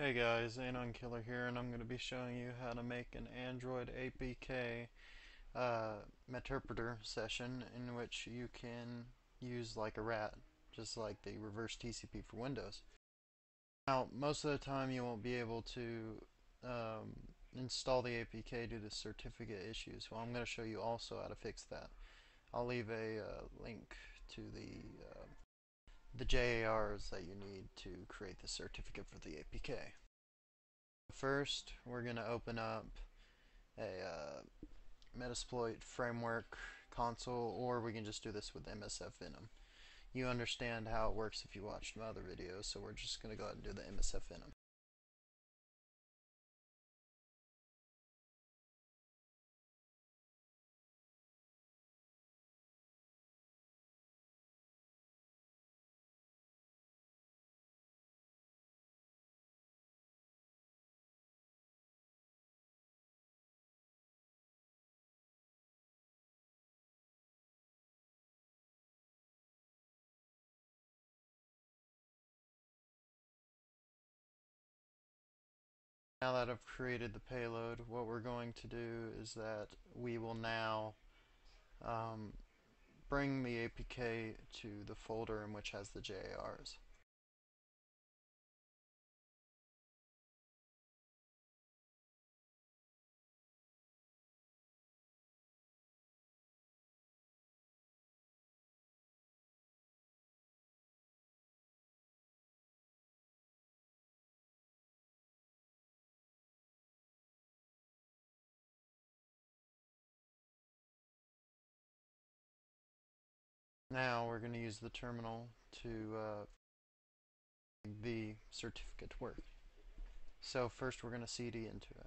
Hey guys, AnonKiller here, and I'm going to be showing you how to make an Android APK meterpreter session in which you can use like a rat, just like the reverse TCP for Windows. Now, most of the time you won't be able to install the APK due to certificate issues. Well, I'm going to show you also how to fix that. I'll leave a link to the JARs that you need to create the certificate for the APK. First, we're going to open up a Metasploit framework console, or we can just do this with MSF Venom. You understand how it works if you watched my other videos, so we're just going to go ahead and do the MSF Venom. Now that I've created the payload, what we're going to do is that we will now bring the APK to the folder in which has the JARs. Now we're going to use the terminal to make the certificate work. So first we're going to CD into it.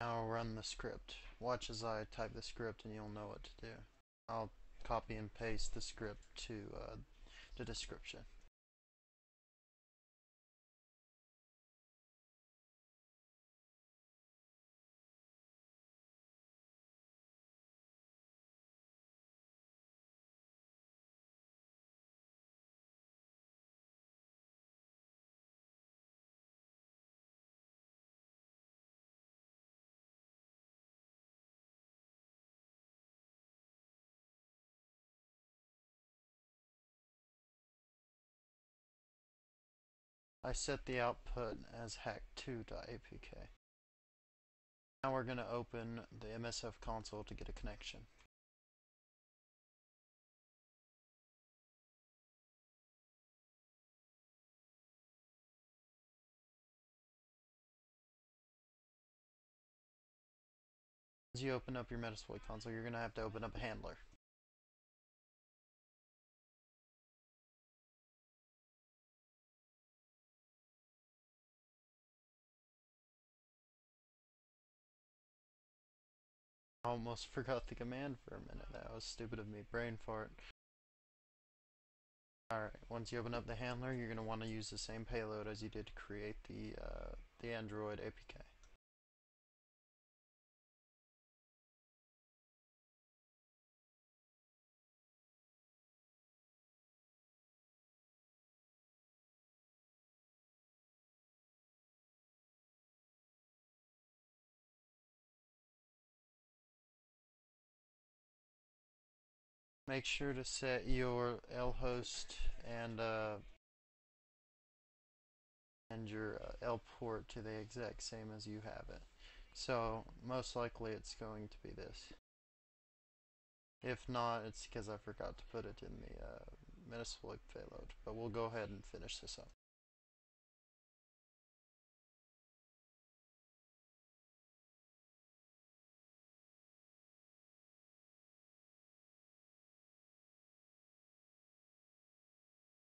Now run the script. Watch as I type the script and you'll know what to do. I'll copy and paste the script to the description. I set the output as hack2.apk. Now we're going to open the MSF console to get a connection. As you open up your Metasploit console, you're going to have to open up a handler. I almost forgot the command for a minute. That was stupid of me. Brain fart. Alright, once you open up the handler, you're going to want to use the same payload as you did to create the Android APK. Make sure to set your Lhost and your Lport to the exact same as you have it. So most likely it's going to be this. If not, it's because I forgot to put it in the Metasploit payload. But we'll go ahead and finish this up.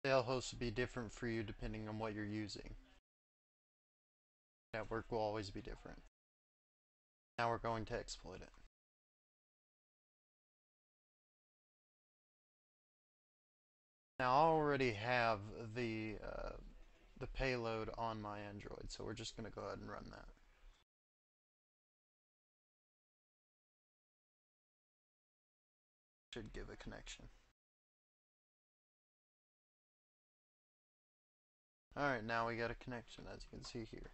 The host will be different for you depending on what you're using. Network will always be different. Now we're going to exploit it. Now I already have the payload on my Android, so we're just going to go ahead and run that. Should give a connection. Alright, now we got a connection, as you can see here.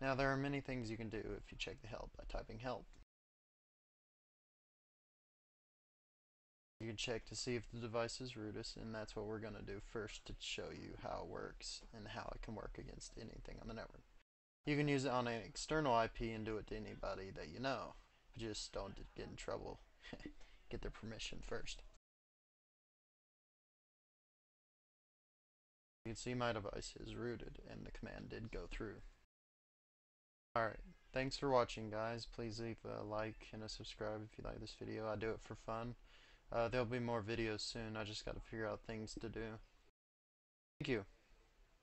Now there are many things you can do if you check the help by typing help. You can check to see if the device is rootless, and that's what we're going to do first to show you how it works and how it can work against anything on the network. You can use it on an external IP and do it to anybody that you know. But just don't get in trouble. Get their permission first. You can see my device is rooted and the command did go through. Alright, thanks for watching, guys. Please leave a like and a subscribe if you like this video. I do it for fun. There'll be more videos soon. I just gotta figure out things to do. Thank you.